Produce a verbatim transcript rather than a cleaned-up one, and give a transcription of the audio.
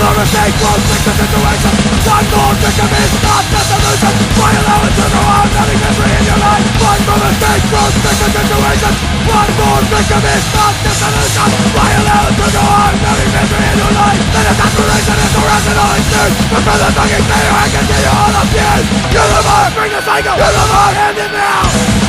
for the sake of sickness situation. One more victim is not the solution. Why allow it to go on having misery in your life? One more mistake from sickness situation. One more victim is not the solution. Why allow it to go on having misery in your life? Then if that relation is irrational and true, but for the fucking failure I continue all of you. You're the mark, bring the cycle, you're the mark, hand it now.